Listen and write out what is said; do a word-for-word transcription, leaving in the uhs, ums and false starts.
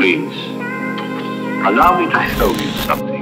please. Allow me to show you something.